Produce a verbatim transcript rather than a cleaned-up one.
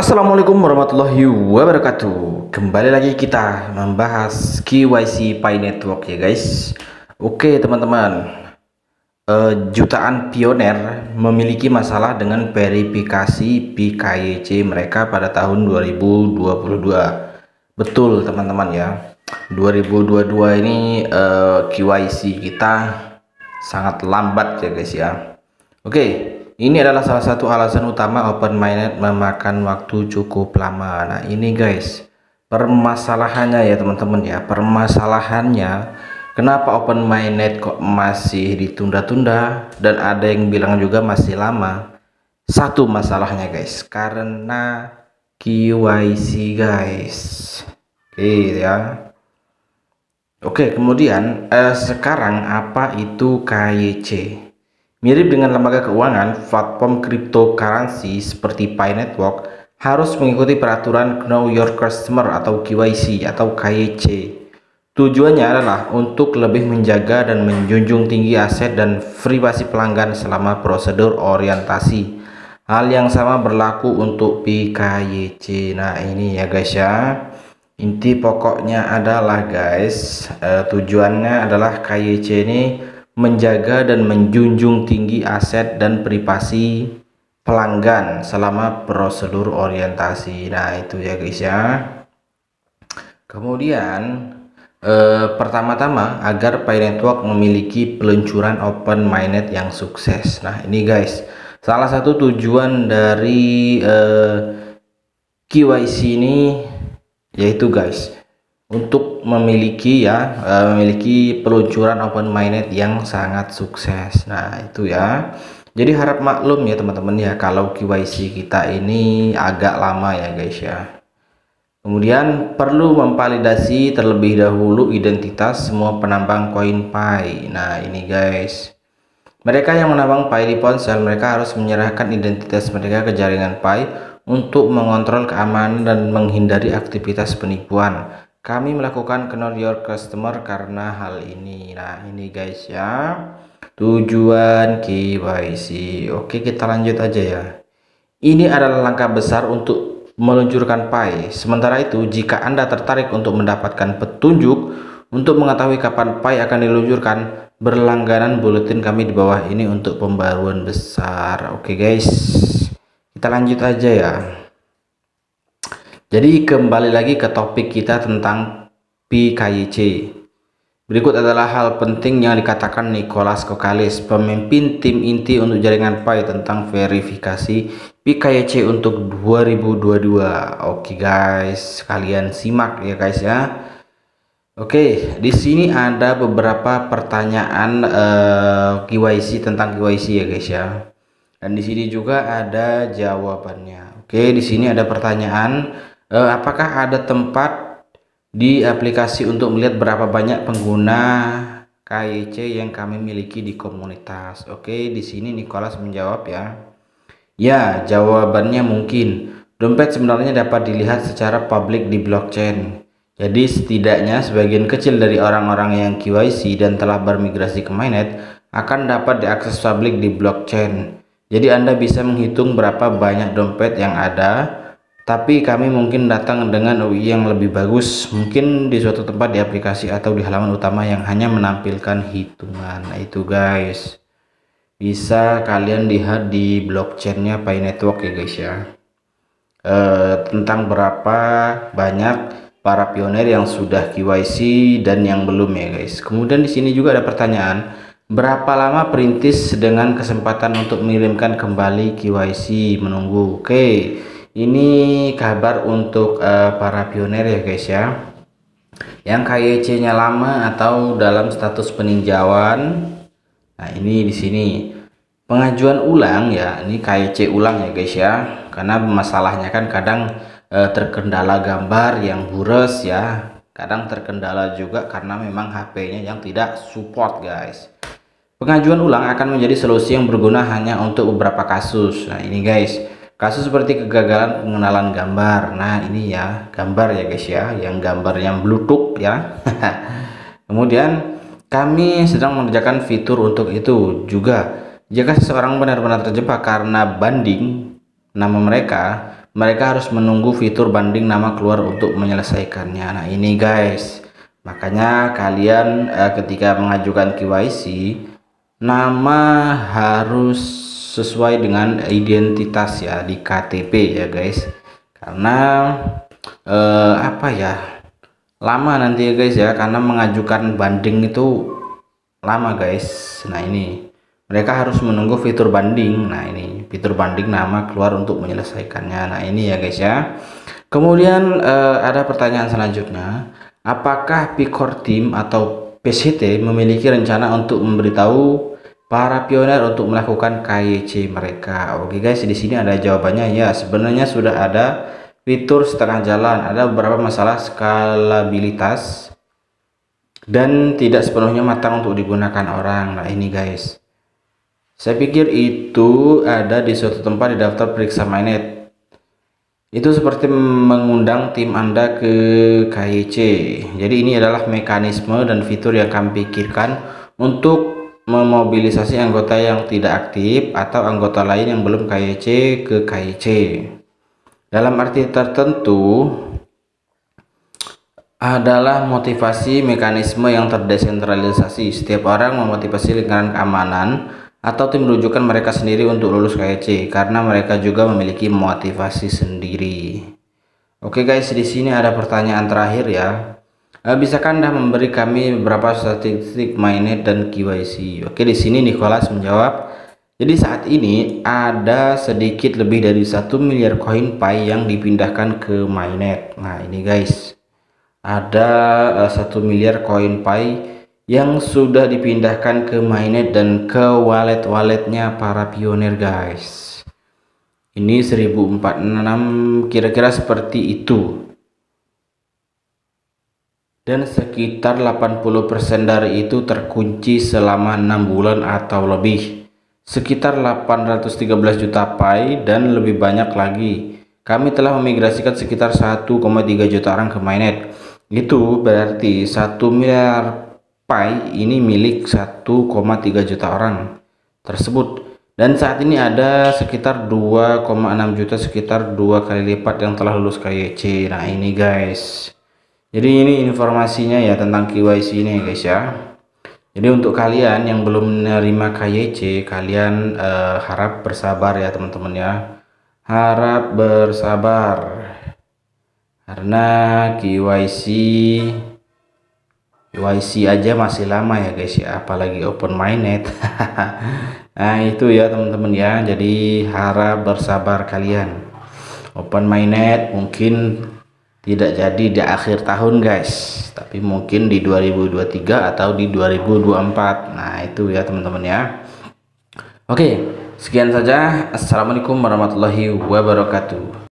Assalamualaikum warahmatullahi wabarakatuh. Kembali lagi kita membahas K Y C Pi Network ya guys. Oke teman-teman, e, jutaan pioner memiliki masalah dengan verifikasi P K Y C mereka pada tahun dua ribu dua puluh dua. Betul teman-teman ya, dua ribu dua puluh dua ini e, K Y C kita sangat lambat ya guys ya. Oke, ini adalah salah satu alasan utama Open Mainnet memakan waktu cukup lama. Nah ini guys, permasalahannya ya teman-teman ya, permasalahannya kenapa Open Mainnet kok masih ditunda-tunda dan ada yang bilang juga masih lama. Satu masalahnya guys, karena K Y C guys. Oke ya. Oke, kemudian eh, sekarang apa itu K Y C? Mirip dengan lembaga keuangan, platform cryptocurrency seperti Pi Network harus mengikuti peraturan Know Your Customer atau K Y C atau K Y C. Tujuannya adalah untuk lebih menjaga dan menjunjung tinggi aset dan privasi pelanggan selama prosedur orientasi. Hal yang sama berlaku untuk P K Y C. Nah ini ya guys ya, inti pokoknya adalah guys, eh, tujuannya adalah K Y C ini menjaga dan menjunjung tinggi aset dan privasi pelanggan selama prosedur orientasi. Nah itu ya guys ya. Kemudian eh, pertama-tama agar Pi Network memiliki peluncuran Open Mainnet yang sukses. Nah ini guys, salah satu tujuan dari eh, K Y C ini yaitu guys untuk memiliki ya memiliki peluncuran Open Mainnet yang sangat sukses. Nah itu ya, jadi harap maklum ya teman-teman ya kalau K Y C kita ini agak lama ya guys ya. Kemudian perlu memvalidasi terlebih dahulu identitas semua penambang koin Pi. Nah ini guys, mereka yang menambang Pi di ponsel mereka harus menyerahkan identitas mereka ke jaringan Pi untuk mengontrol keamanan dan menghindari aktivitas penipuan. Kami melakukan Know Your Customer karena hal ini. Nah ini guys ya, tujuan K Y C. Oke kita lanjut aja ya. Ini adalah langkah besar untuk meluncurkan Pi. Sementara itu, jika Anda tertarik untuk mendapatkan petunjuk untuk mengetahui kapan Pi akan diluncurkan, berlangganan buletin kami di bawah ini untuk pembaruan besar. Oke guys, kita lanjut aja ya. Jadi kembali lagi ke topik kita tentang P K Y C. Berikut adalah hal penting yang dikatakan Nicholas Kokalis, pemimpin tim inti untuk jaringan Pi, tentang verifikasi P K Y C untuk dua ribu dua puluh dua. Oke guys, kalian simak ya guys ya. Oke, di sini ada beberapa pertanyaan eh, K Y C tentang K Y C ya guys ya. Dan di sini juga ada jawabannya. Oke, di sini ada pertanyaan. Apakah ada tempat di aplikasi untuk melihat berapa banyak pengguna K Y C yang kami miliki di komunitas? Oke, di sini Nicholas menjawab ya. Ya, jawabannya mungkin. Dompet sebenarnya dapat dilihat secara publik di blockchain. Jadi setidaknya sebagian kecil dari orang-orang yang K Y C dan telah bermigrasi ke mainnet akan dapat diakses publik di blockchain. Jadi Anda bisa menghitung berapa banyak dompet yang ada. Tapi kami mungkin datang dengan O I yang lebih bagus, mungkin di suatu tempat di aplikasi atau di halaman utama yang hanya menampilkan hitungan. Nah itu guys, bisa kalian lihat di blockchainnya Pi Network ya guys ya, e, tentang berapa banyak para pioner yang sudah K Y C dan yang belum ya guys. Kemudian di sini juga ada pertanyaan, berapa lama perintis dengan kesempatan untuk mengirimkan kembali K Y C menunggu? Oke, ini kabar untuk uh, para pioner ya guys ya yang K Y C nya lama atau dalam status peninjauan. Nah ini di sini pengajuan ulang ya, ini K Y C ulang ya guys ya, karena masalahnya kan kadang uh, terkendala gambar yang burus ya, kadang terkendala juga karena memang H P nya yang tidak support guys. Pengajuan ulang akan menjadi solusi yang berguna hanya untuk beberapa kasus. Nah ini guys, kasus seperti kegagalan pengenalan gambar. Nah ini ya, gambar ya guys ya, yang gambar yang blutuk ya. Kemudian kami sedang mengerjakan fitur untuk itu juga. Jika seseorang benar-benar terjebak karena banding nama mereka, mereka harus menunggu fitur banding nama keluar untuk menyelesaikannya. Nah ini guys, makanya kalian eh, ketika mengajukan K Y C, nama harus sesuai dengan identitas ya di K T P ya guys, karena eh, apa ya, lama nanti ya guys ya, karena mengajukan banding itu lama guys. Nah ini mereka harus menunggu fitur banding. Nah ini fitur banding nama keluar untuk menyelesaikannya. Nah ini ya guys ya. Kemudian eh, ada pertanyaan selanjutnya, apakah P Core Team atau P C T memiliki rencana untuk memberitahu para pioner untuk melakukan K Y C mereka? Oke guys, di sini ada jawabannya ya. Sebenarnya sudah ada fitur setengah jalan, ada beberapa masalah skalabilitas dan tidak sepenuhnya matang untuk digunakan orang. Nah ini guys, saya pikir itu ada di suatu tempat di daftar periksa mainnet. Itu seperti mengundang tim Anda ke K Y C. Jadi ini adalah mekanisme dan fitur yang kami pikirkan untuk memobilisasi anggota yang tidak aktif atau anggota lain yang belum K Y C ke K Y C. Dalam arti tertentu adalah motivasi mekanisme yang terdesentralisasi. Setiap orang memotivasi lingkaran keamanan atau tim rujukan mereka sendiri untuk lulus K Y C karena mereka juga memiliki motivasi sendiri. Oke guys, di sini ada pertanyaan terakhir ya. Bisakah Anda memberi kami beberapa statistik mainnet dan K Y C? Oke, di sini Nicholas menjawab. Jadi saat ini ada sedikit lebih dari satu miliar koin Pi yang dipindahkan ke mainnet. Nah ini guys, ada satu miliar koin Pi yang sudah dipindahkan ke mainnet dan ke wallet-walletnya para pioner guys. Ini seribu empat puluh enam kira-kira seperti itu, dan sekitar delapan puluh persen dari itu terkunci selama enam bulan atau lebih, sekitar delapan ratus tiga belas juta Pi dan lebih banyak lagi. Kami telah memigrasikan sekitar satu koma tiga juta orang ke mainnet. Itu berarti satu miliar Pi ini milik satu koma tiga juta orang tersebut, dan saat ini ada sekitar dua koma enam juta, sekitar dua kali lipat yang telah lulus K Y C. Nah ini guys, jadi ini informasinya ya tentang K Y C ini guys ya. Jadi untuk kalian yang belum menerima K Y C, kalian eh, harap bersabar ya teman-teman ya, harap bersabar karena K Y C K Y C aja masih lama ya guys ya, apalagi Open Mainnet. Nah itu ya teman-teman ya, jadi harap bersabar kalian. Open Mainnet mungkin tidak jadi di akhir tahun guys, tapi mungkin di dua ribu dua puluh tiga atau di dua ribu dua puluh empat. Nah itu ya teman-teman ya. Oke, sekian saja. Assalamualaikum warahmatullahi wabarakatuh.